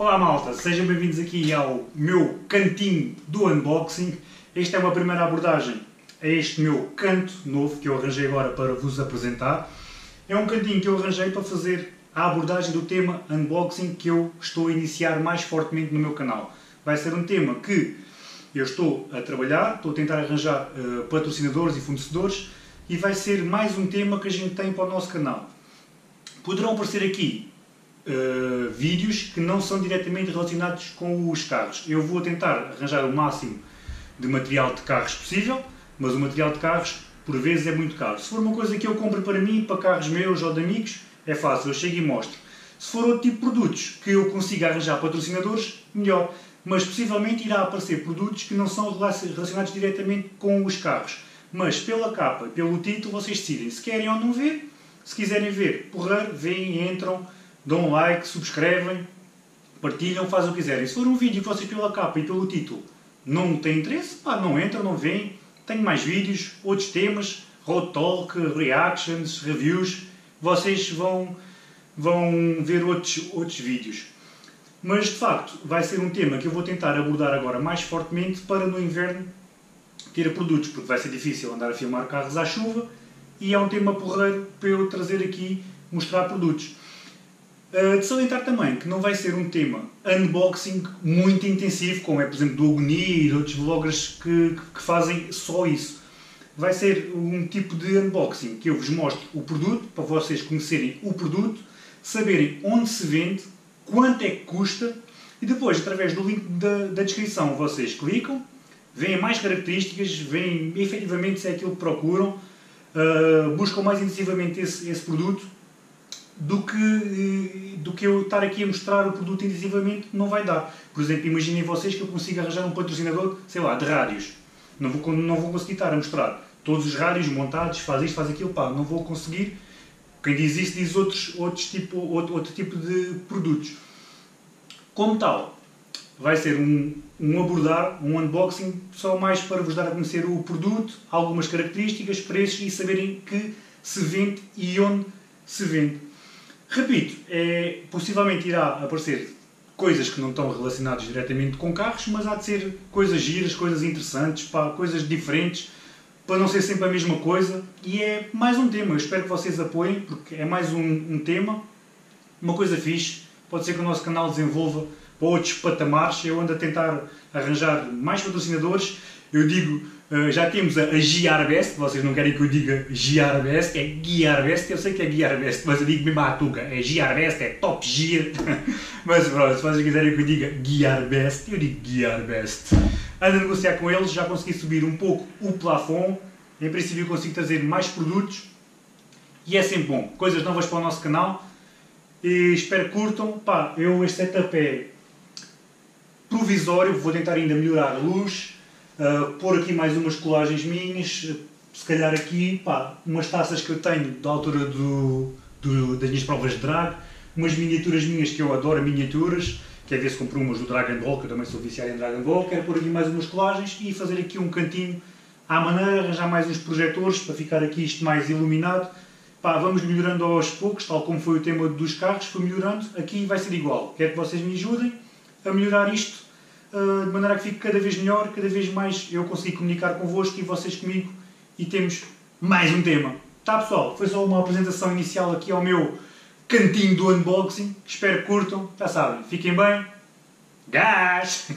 Olá malta, sejam bem-vindos aqui ao meu cantinho do unboxing. Esta é uma primeira abordagem a este meu canto novo que eu arranjei agora para vos apresentar. É um cantinho que eu arranjei para fazer a abordagem do tema unboxing que eu estou a iniciar mais fortemente no meu canal. Vai ser um tema que eu estou a trabalhar, estou a tentar arranjar patrocinadores e fornecedores e vai ser mais um tema que a gente tem para o nosso canal. Poderão aparecer aqui vídeos que não são diretamente relacionados com os carros. Eu vou tentar arranjar o máximo de material de carros possível, mas o material de carros por vezes é muito caro. Se for uma coisa que eu compro para mim, para carros meus ou de amigos, é fácil, eu chego e mostro. Se for outro tipo de produtos que eu consiga arranjar patrocinadores, melhor. Mas possivelmente irá aparecer produtos que não são relacionados diretamente com os carros. Mas pela capa, pelo título, vocês decidem se querem ou não ver. Se quiserem ver, porra, vêm, entram, dão like, subscrevem, partilham, fazem o que quiserem. Se for um vídeo que vocês pela capa e pelo título não têm interesse, pá, não entram, não vêm. Tenho mais vídeos, outros temas, road talk, reactions, reviews. Vocês vão ver outros vídeos. Mas de facto vai ser um tema que eu vou tentar abordar agora mais fortemente para no inverno ter produtos, porque vai ser difícil andar a filmar carros à chuva e é um tema porreiro para eu trazer aqui, mostrar produtos. De salientar também que não vai ser um tema unboxing muito intensivo, como é por exemplo do Agoni e de outros vloggers que fazem só isso. Vai ser um tipo de unboxing que eu vos mostro o produto, para vocês conhecerem o produto, saberem onde se vende, quanto é que custa e depois através do link da descrição vocês clicam, veem mais características, veem efetivamente se é aquilo que procuram, buscam mais intensivamente esse produto. Do que eu estar aqui a mostrar o produto intensivamente não vai dar. Por exemplo, imaginem vocês que eu consigo arranjar um patrocinador, sei lá, de rádios. Não vou conseguir estar a mostrar todos os rádios montados, faz isto, faz aquilo, pá, não vou conseguir. Quem diz isso diz outro tipo de produtos. Como tal, vai ser um unboxing só mais para vos dar a conhecer o produto, algumas características, preços e saberem que se vende e onde se vende. Repito, possivelmente irá aparecer coisas que não estão relacionadas diretamente com carros, mas há de ser coisas giras, coisas interessantes, pá, coisas diferentes, para não ser sempre a mesma coisa. E é mais um tema, eu espero que vocês apoiem, porque é mais um tema, uma coisa fixe. Pode ser que o nosso canal desenvolva para outros patamares. Eu ando a tentar arranjar mais patrocinadores. Eu digo, já temos a GearBest, vocês não querem que eu diga GearBest, é GearBest, eu sei que é GearBest, mas eu digo mesmo à tuga, é GearBest, é Top Gear, mas pronto, se vocês quiserem que eu diga GearBest, eu digo GearBest. Ando a negociar com eles, já consegui subir um pouco o plafond, em princípio eu consigo trazer mais produtos, e é sempre bom, coisas novas para o nosso canal, e espero que curtam. Pá, este setup é provisório, vou tentar ainda melhorar a luz, pôr aqui mais umas colagens minhas, se calhar aqui, pá, umas taças que eu tenho da altura das minhas provas de drag, umas miniaturas minhas que eu adoro miniaturas, quer ver se compro umas do Dragon Ball, que eu também sou viciado em Dragon Ball, quero pôr aqui mais umas colagens e fazer aqui um cantinho à maneira, arranjar mais uns projetores para ficar aqui isto mais iluminado. Pá, vamos melhorando aos poucos, tal como foi o tema dos carros, foi melhorando, aqui vai ser igual, quero que vocês me ajudem a melhorar isto, de maneira que fique cada vez melhor, cada vez mais eu consigo comunicar convosco e vocês comigo e temos mais um tema. Tá pessoal, foi só uma apresentação inicial aqui ao meu cantinho do unboxing, espero que curtam, já sabem, fiquem bem, gás!